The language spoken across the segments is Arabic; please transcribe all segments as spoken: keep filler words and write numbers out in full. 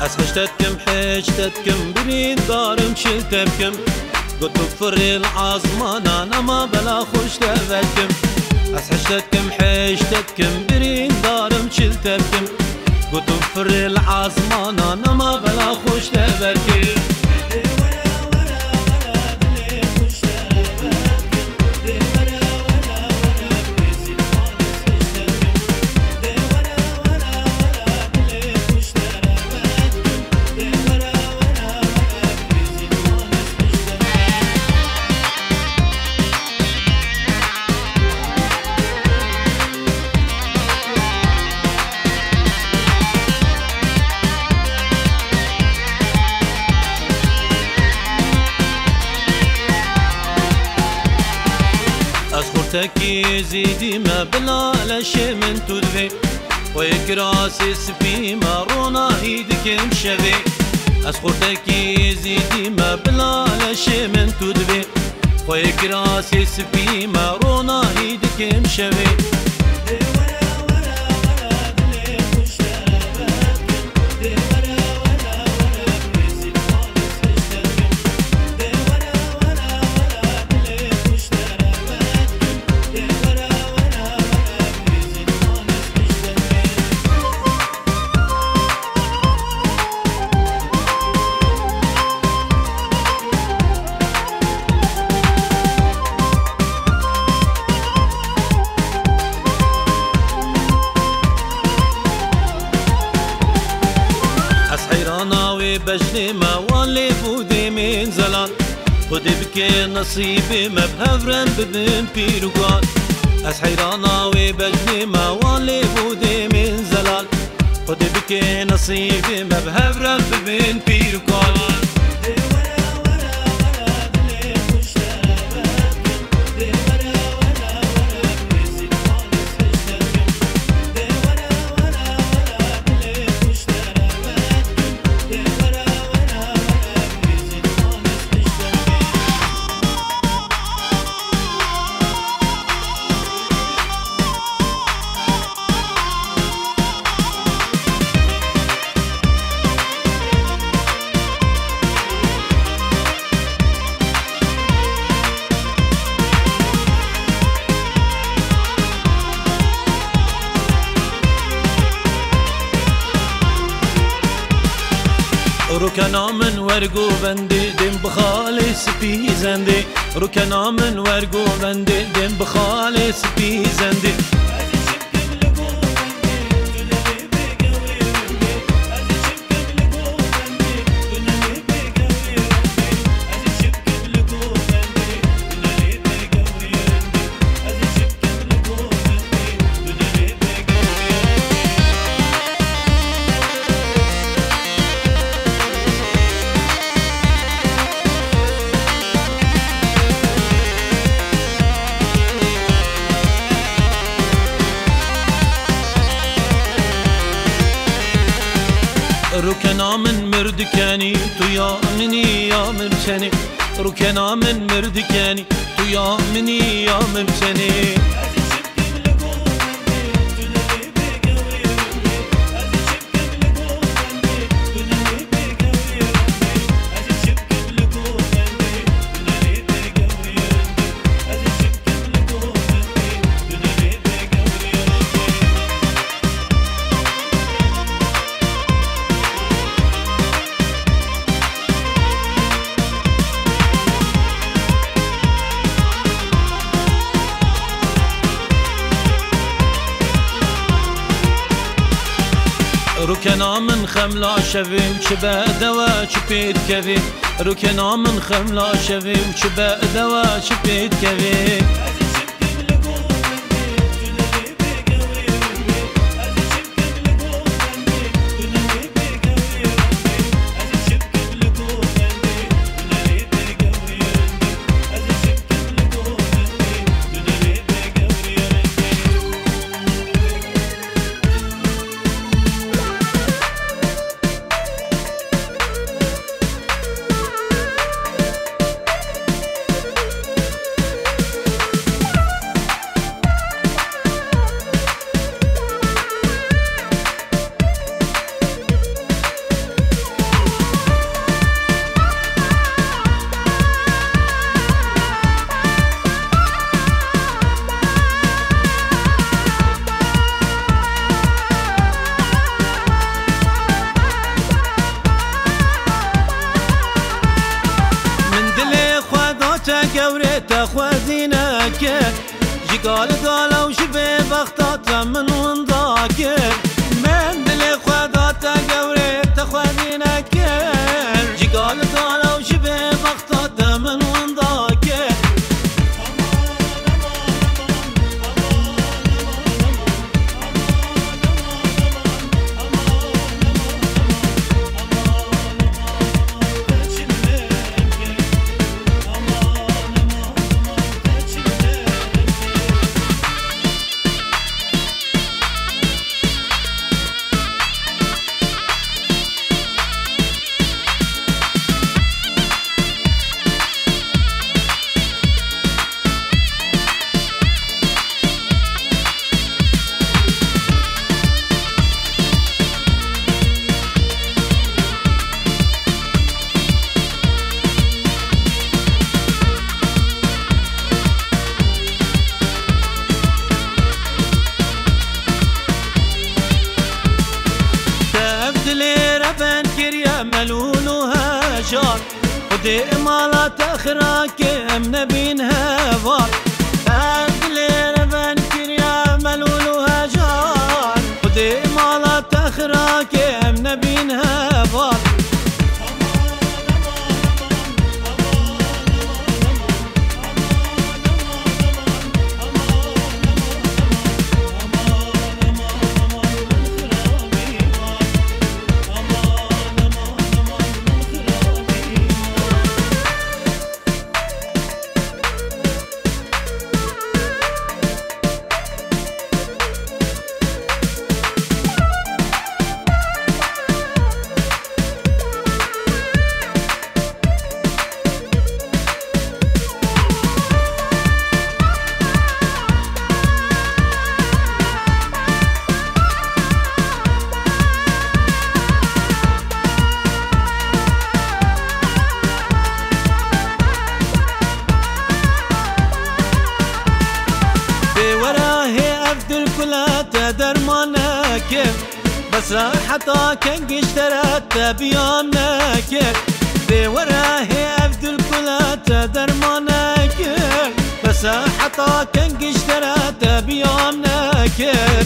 أسخشتكم حجتكم برين دارم شلتبكم قلت بفري العظمان أنا ما بلا خوش تبكم أسخشتكم حجتكم برين دارم شلتبكم قلت بفري العظمان أنا ما بلا خوش تبكم. تكي زيدي ما بلا لشي من تدفي ويك راسي سفي ما رونا هيدك مشفي أسخور تكي زيدي ما بلا لشي من تدفي ويك راسي سفي ما رونا هيدك مشفي. بجني ما والي بودي من زلان خودي بكي نصيبي ما بهفرم ببن بيروغان أس حيرانا وي بجني ما والي بودي من زلان خودي بكي نصيبي ما بهفرم ببن بيروغان. ركنا من ورقو بندي دم بخالي سبي زندي ركنا من ورقو بندي دم بخالي سبي زندي ركنا من مردكاني تو يا مني يا ممشاني ركنا من مردكاني تو يا مني يا ممشاني. ركنا من خملا شويم شبا دوا شبيت كفي ركنا من خملا شويم شبا دوا شبيت كفي. تخوزينا كير جيقال دالا وشبه بختاتا من وندا كير من بلي خوضاتا قوري تخوزينا كير جيقال دالا وشبه بختاتا من وندا كير ودي امالات اخراك امنا بين هافار ادلي ربان كريا ملولو هاجار ودي امالات اخراك امنا بين هافار بس راحتا كنجش تراتا بياناكر دي وراهي أفدل كلاتا درماناكر بس راحتا كنجش تراتا بياناكر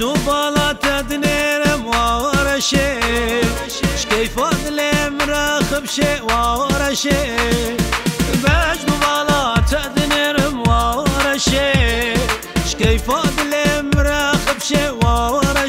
نوبالا تدنيرم وورا شي شكيف ادلم راخب شي وورا شي باش نوبالا تدنيرم وورا شي شكيف ادلم راخب شي وورا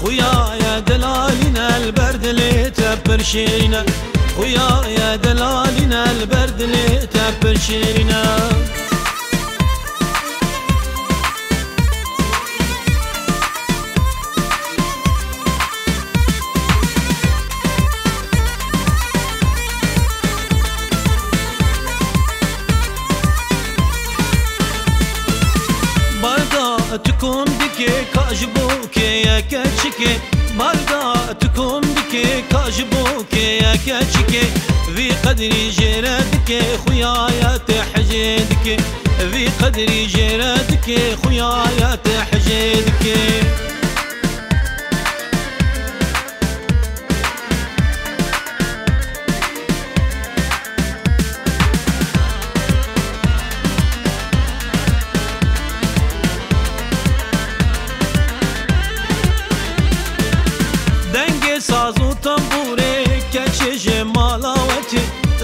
خويا يا دلالنا البرد اللي تبرشينا خويا يا دلالنا البرد اللي تبرشينا تکم دیگه کاج بو که یک چیکه بالدا تکم دیگه کاج بو که یک چیکه وی قدری جرات که خویایت حجید که وی قدری جرات که خویایت حجید که ساز و تنبوره کچه جمالاوتی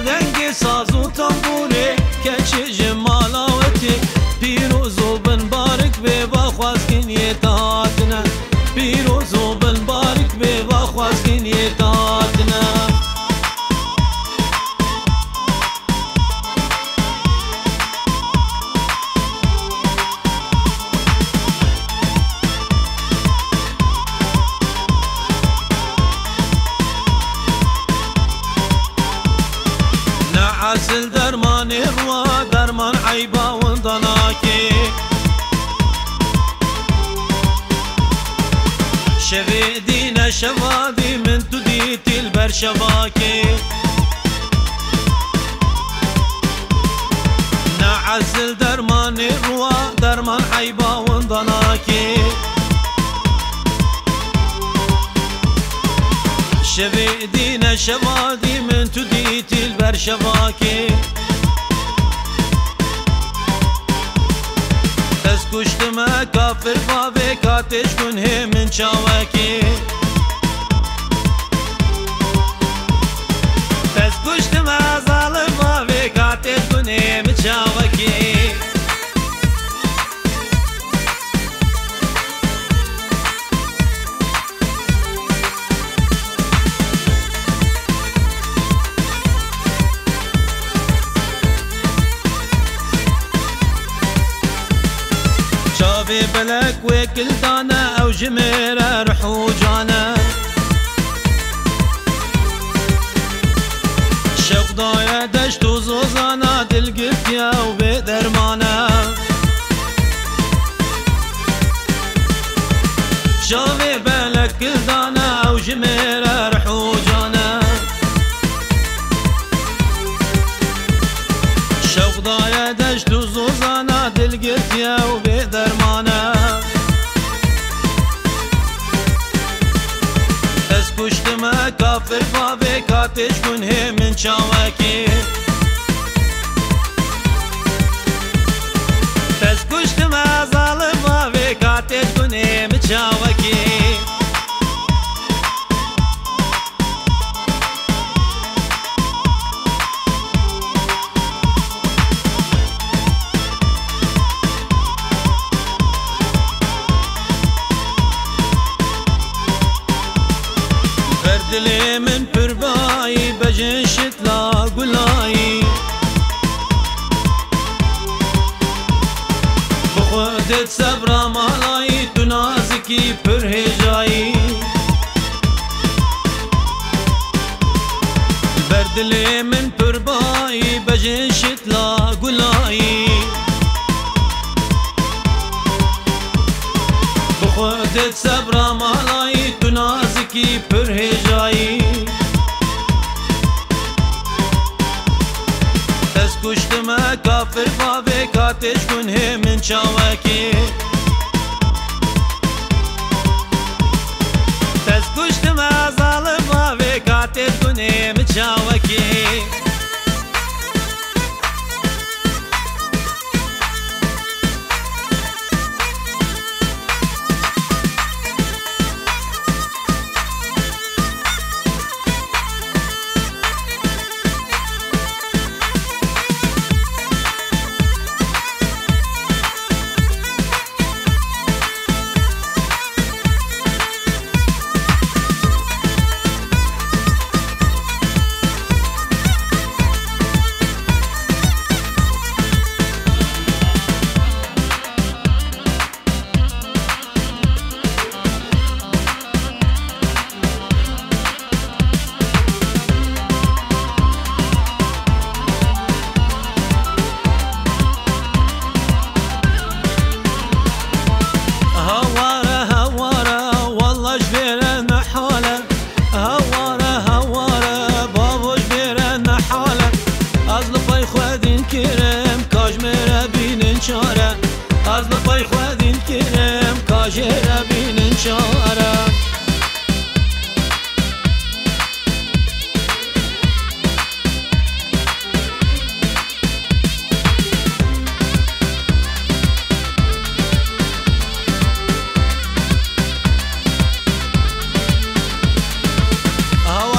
دنگ ساز و تنبوره کچه جمالاوتی پیروز و بنبارک به بخواستین یه تهاتنه پیروز و بنبارک به بخواستین یه تهاتنه اصل درمان روا درمان عیبا وندناکی شوی دین شوادی من تو دیتی البر شواکی نا اصل درمان روا درمان عیبا وندناکی شوی دین شوادی من تو دیتی البر شواکی از کشتمه کافر باوی کاتش کنه من چاوکی از کشتمه ظالم باوی کاتش کنه من چاوکی شافي بلك وكل دانا او جميره روح وجانا شوق ضايع دشت وزوزانا دل قفتيا وبدرمانا شافي بلك كل دانا او جميره روح وجانا شوق ضايع دشت وزوزانا دل قفتيا درمانه از کشتمه کافر باوی کاتش کنه من چاوکی از کشتمه ظالم باوی کاتش کنه من چاوکی من پربایی بجنشت لا گلایی بخودت صبرا مالایی تو نازکی پرهجایی بردل من پربایی بجنشت لا گلایی بخودت صبرا مالایی تو نازکی پرهجایی کشتمه کافر بابه کاتش کنه من چاوکی تس کشتمه ظالم بابه کاتش کنه من چاوکی از لپای خودین کنم کاجه را بینن چاره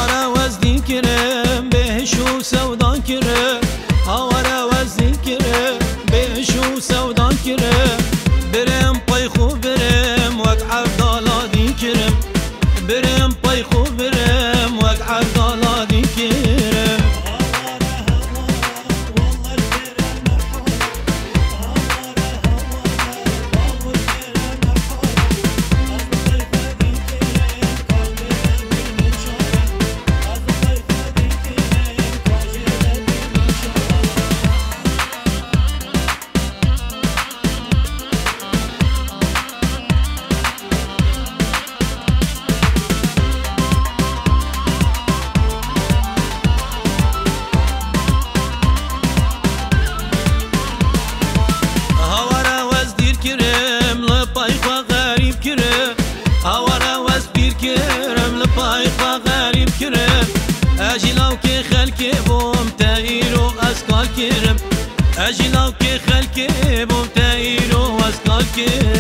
هوارا وزدین کنم بهش و سودان کنم هوارا وزدین کنم بهش و سودان کنم برم پای خوب برم وقت عبدالادی کرم برم پای خوب برم وقت عبدالادی کرم اجلاو که خلکی بوم تغییر و اسکال کرم اجلاو که خلکی بوم تغییر و اسکال کرم